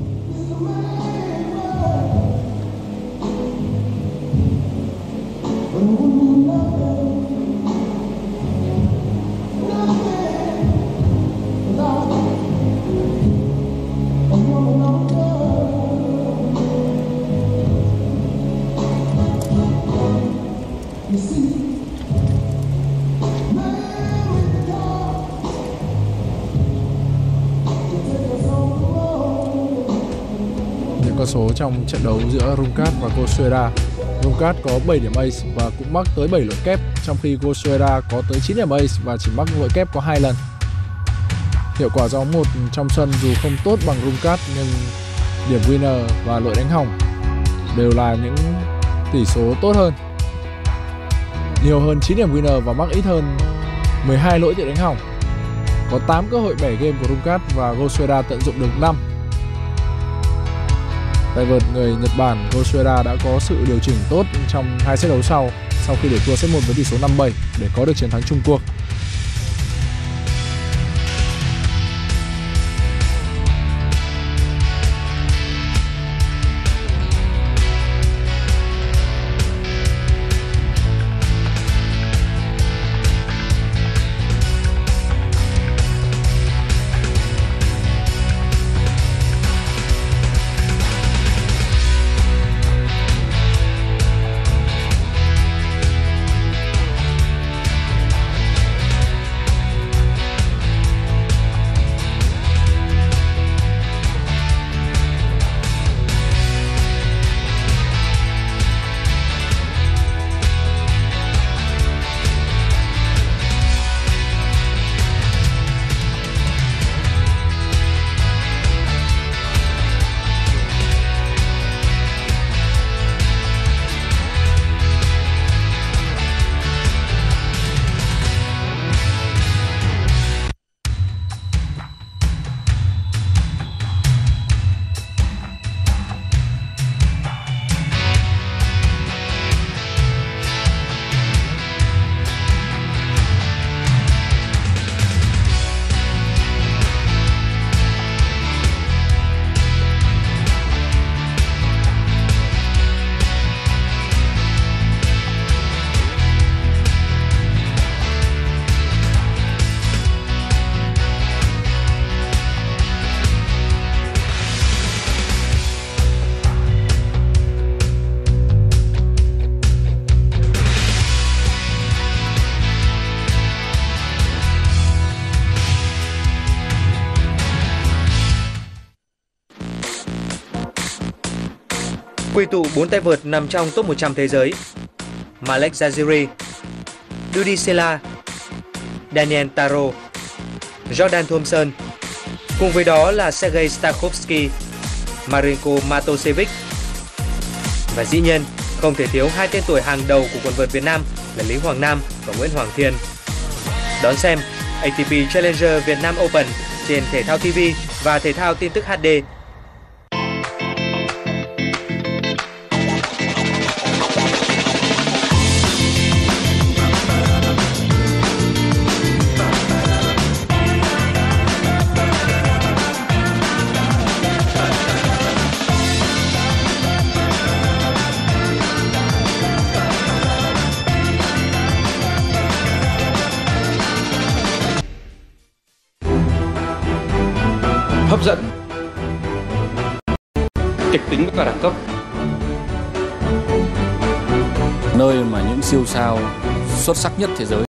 Trong trận đấu giữa Rungkat và Go Soeda, Rungkat có 7 điểm ace và cũng mắc tới 7 lỗi kép, trong khi Go Soeda có tới 9 điểm ace và chỉ mắc lỗi kép có 2 lần. Hiệu quả gió 1 trong sân dù không tốt bằng Rungkat, nhưng điểm winner và lỗi đánh hỏng đều là những tỷ số tốt hơn. Nhiều hơn 9 điểm winner và mắc ít hơn 12 lỗi tự đánh hỏng. Có 8 cơ hội bẻ game của Rungkat và Go Soeda tận dụng được 5. Tay vợt người Nhật Bản Go Soeda đã có sự điều chỉnh tốt trong 2 set đấu sau khi để thua set 1 với tỷ số 5-7 để có được chiến thắng chung cuộc. Quy tụ 4 tay vợt nằm trong top 100 thế giới: Malek Jaziri, Dudi Sela, Daniel Taro, Jordan Thompson. Cùng với đó là Sergiy Stakhovsky, Marinko Matosevic. Và dĩ nhiên, không thể thiếu hai tên tuổi hàng đầu của quần vợt Việt Nam là Lý Hoàng Nam và Nguyễn Hoàng Thiên. Đón xem ATP Challenger Vietnam Open trên Thể Thao TV và Thể Thao Tin Tức HD. Hấp dẫn, kịch tính và đẳng cấp, nơi mà những siêu sao xuất sắc nhất thế giới